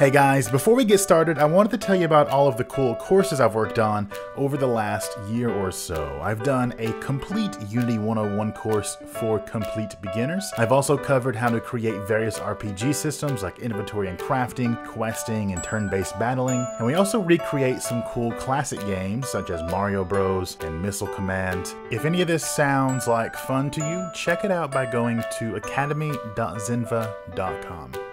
Hey guys, before we get started, I wanted to tell you about all of the cool courses I've worked on over the last year or so. I've done a complete Unity 101 course for complete beginners. I've also covered how to create various RPG systems like inventory and crafting, questing, and turn-based battling. And we also recreate some cool classic games such as Mario Bros and Missile Command. If any of this sounds like fun to you, check it out by going to academy.zinva.com.